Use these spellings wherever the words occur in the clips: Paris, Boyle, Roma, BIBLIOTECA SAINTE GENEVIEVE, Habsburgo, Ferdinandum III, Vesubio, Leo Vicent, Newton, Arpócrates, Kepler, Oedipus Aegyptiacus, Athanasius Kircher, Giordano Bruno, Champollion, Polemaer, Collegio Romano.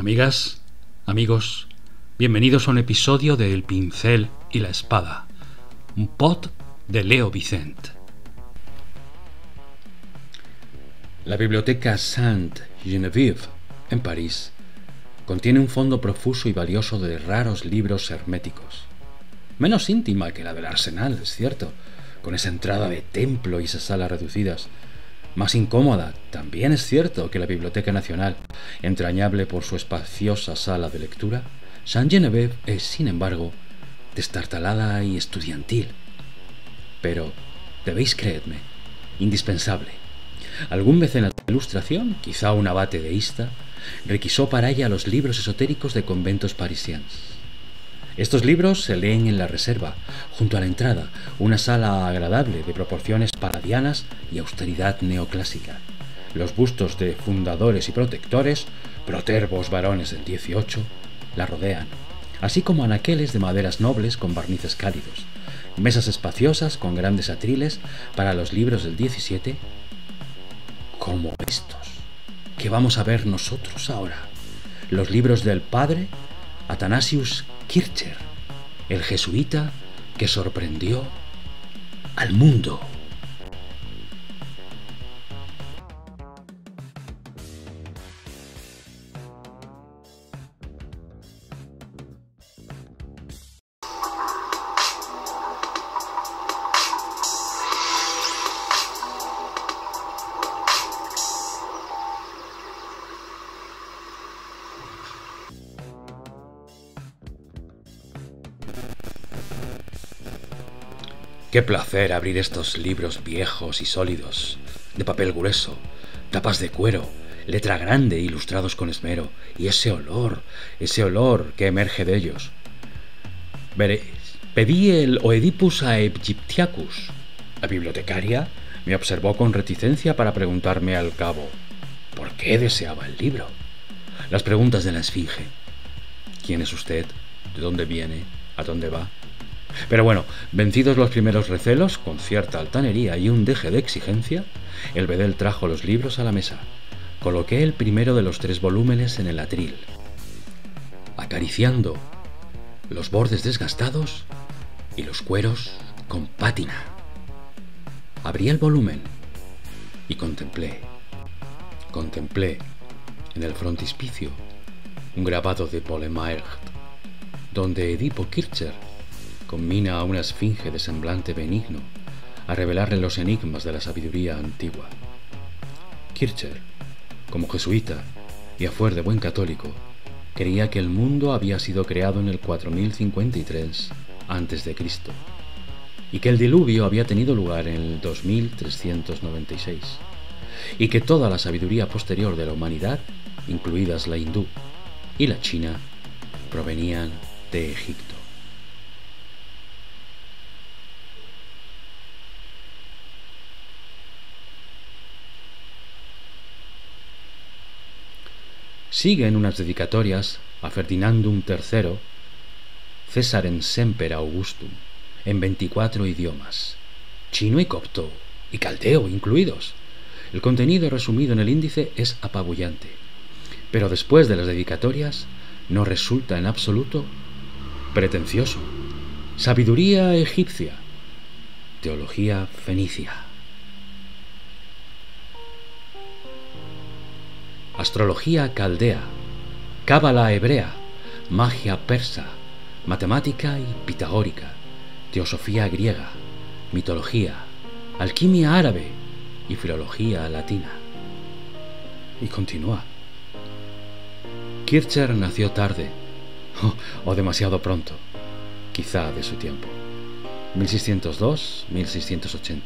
Amigas, amigos, bienvenidos a un episodio de El pincel y la espada, un pod de Leo Vicent. La Biblioteca Sainte Genevieve, en París, contiene un fondo profuso y valioso de raros libros herméticos. Menos íntima que la del Arsenal, es cierto, con esa entrada de templo y esas salas reducidas. Más incómoda, también es cierto, que la Biblioteca Nacional, entrañable por su espaciosa sala de lectura. Sainte-Geneviève es, sin embargo, destartalada y estudiantil. Pero, debéis creerme, indispensable. Algún mecenas de ilustración, quizá un abate deísta, requisó para ella los libros esotéricos de conventos parisienses. Estos libros se leen en la reserva, junto a la entrada, una sala agradable de proporciones paladianas y austeridad neoclásica. Los bustos de fundadores y protectores, protervos varones del XVIII, la rodean, así como anaqueles de maderas nobles con barnices cálidos, mesas espaciosas con grandes atriles para los libros del XVII, como estos, que vamos a ver nosotros ahora, los libros del padre Athanasius Kircher, el jesuita que sorprendió al mundo. Qué placer abrir estos libros viejos y sólidos, de papel grueso, tapas de cuero, letra grande, ilustrados con esmero, y ese olor que emerge de ellos. Veréis, pedí el Oedipus Aegyptiacus. La bibliotecaria me observó con reticencia para preguntarme al cabo por qué deseaba el libro. Las preguntas de la esfinge. ¿Quién es usted? ¿De dónde viene? ¿A dónde va? Pero bueno, vencidos los primeros recelos, con cierta altanería y un deje de exigencia, el bedel trajo los libros a la mesa. Coloqué el primero de los tres volúmenes en el atril. Acariciando los bordes desgastados y los cueros con pátina. Abrí el volumen y contemplé en el frontispicio un grabado de Polemaer, donde Edipo Kircher combina a una esfinge de semblante benigno a revelarle los enigmas de la sabiduría antigua. Kircher, como jesuita y a fuer de buen católico, creía que el mundo había sido creado en el 4053 a.C. y que el diluvio había tenido lugar en el 2396 y que toda la sabiduría posterior de la humanidad, incluidas la hindú y la china, provenían de Egipto. Siguen unas dedicatorias a Ferdinandum III, Cesarem Semper Augustum, en 24 idiomas, chino y copto, y caldeo incluidos. El contenido resumido en el índice es apabullante, pero después de las dedicatorias no resulta en absoluto pretencioso. Sabiduría egipcia, teología fenicia, astrología caldea, cábala hebrea, magia persa, matemática y pitagórica, teosofía griega, mitología, alquimia árabe y filología latina. Y continúa. Kircher nació tarde, o demasiado pronto, quizá de su tiempo. 1602-1680.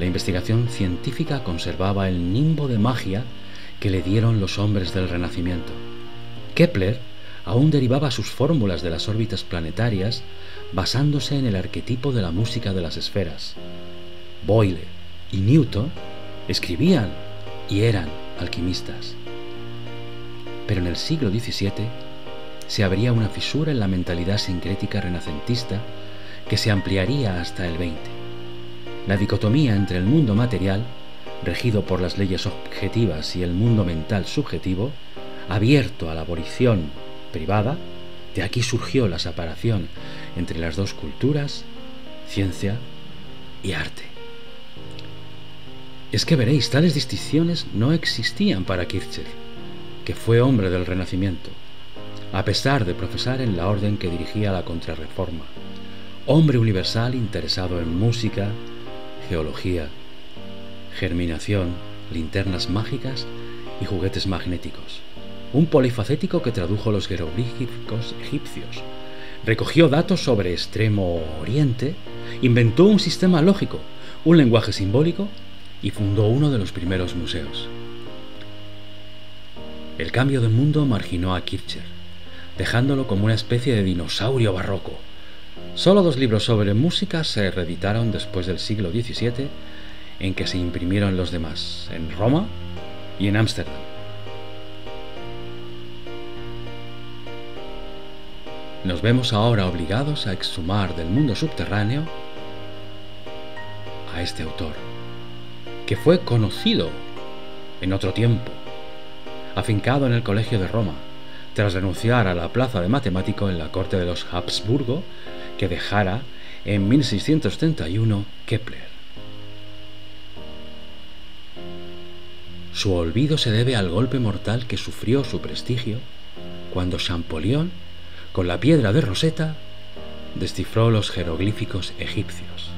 La investigación científica conservaba el nimbo de magia que le dieron los hombres del Renacimiento. Kepler aún derivaba sus fórmulas de las órbitas planetarias basándose en el arquetipo de la música de las esferas. Boyle y Newton escribían y eran alquimistas. Pero en el siglo XVII se abría una fisura en la mentalidad sincrética renacentista que se ampliaría hasta el XX. La dicotomía entre el mundo material, regido por las leyes objetivas, y el mundo mental subjetivo, abierto a la abolición privada, de aquí surgió la separación entre las dos culturas, ciencia y arte. Es que veréis, tales distinciones no existían para Kircher, que fue hombre del Renacimiento, a pesar de profesar en la orden que dirigía la Contrarreforma, hombre universal interesado en música, geología, germinación, linternas mágicas y juguetes magnéticos. Un polifacético que tradujo los jeroglíficos egipcios, recogió datos sobre Extremo Oriente, inventó un sistema lógico, un lenguaje simbólico y fundó uno de los primeros museos. El cambio de mundo marginó a Kircher, dejándolo como una especie de dinosaurio barroco. Solo dos libros sobre música se reeditaron después del siglo XVII, en que se imprimieron los demás, en Roma y en Ámsterdam. Nos vemos ahora obligados a exhumar del mundo subterráneo a este autor, que fue conocido en otro tiempo, afincado en el Colegio de Roma, tras renunciar a la plaza de matemático en la corte de los Habsburgo, que dejara en 1631 Kepler. Su olvido se debe al golpe mortal que sufrió su prestigio cuando Champollion, con la piedra de Rosetta, descifró los jeroglíficos egipcios.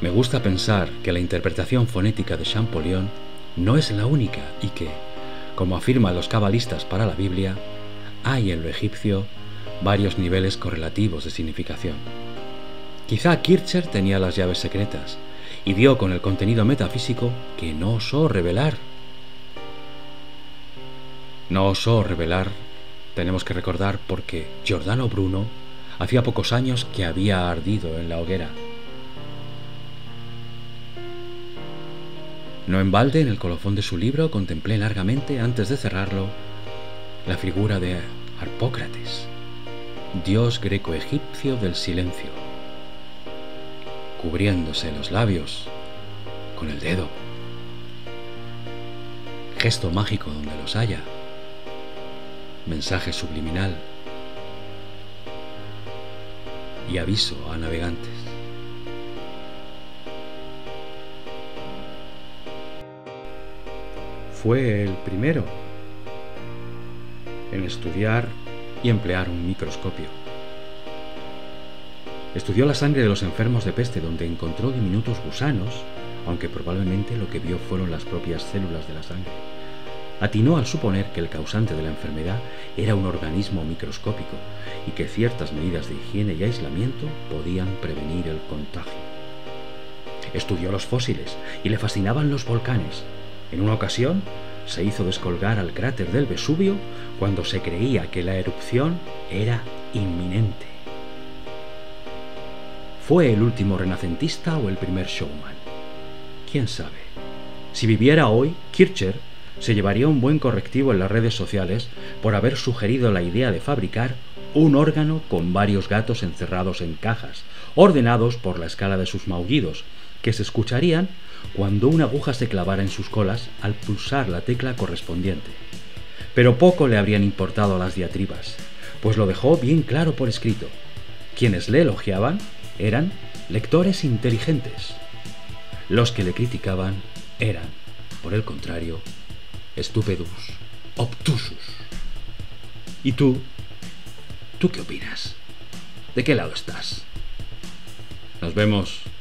Me gusta pensar que la interpretación fonética de Champollion no es la única y que, como afirman los cabalistas para la Biblia, hay en lo egipcio varios niveles correlativos de significación. Quizá Kircher tenía las llaves secretas y dio con el contenido metafísico que no osó revelar. No osó revelar, tenemos que recordar, porque Giordano Bruno hacía pocos años que había ardido en la hoguera. No en balde, en el colofón de su libro contemplé largamente, antes de cerrarlo, la figura de Arpócrates, dios greco-egipcio del silencio, cubriéndose los labios con el dedo, gesto mágico donde los haya, mensaje subliminal y aviso a navegantes. Fue el primero en estudiar y emplear un microscopio. Estudió la sangre de los enfermos de peste, donde encontró diminutos gusanos, aunque probablemente lo que vio fueron las propias células de la sangre. Atinó al suponer que el causante de la enfermedad era un organismo microscópico y que ciertas medidas de higiene y aislamiento podían prevenir el contagio. Estudió los fósiles y le fascinaban los volcanes. En una ocasión, se hizo descolgar al cráter del Vesubio cuando se creía que la erupción era inminente. ¿Fue el último renacentista o el primer showman? ¿Quién sabe? Si viviera hoy, Kircher se llevaría un buen correctivo en las redes sociales por haber sugerido la idea de fabricar un órgano con varios gatos encerrados en cajas, ordenados por la escala de sus maullidos, que se escucharían cuando una aguja se clavara en sus colas al pulsar la tecla correspondiente. Pero poco le habrían importado las diatribas, pues lo dejó bien claro por escrito. Quienes le elogiaban eran lectores inteligentes. Los que le criticaban eran, por el contrario, estúpidos, obtusos. ¿Y tú? ¿Tú qué opinas? ¿De qué lado estás? Nos vemos.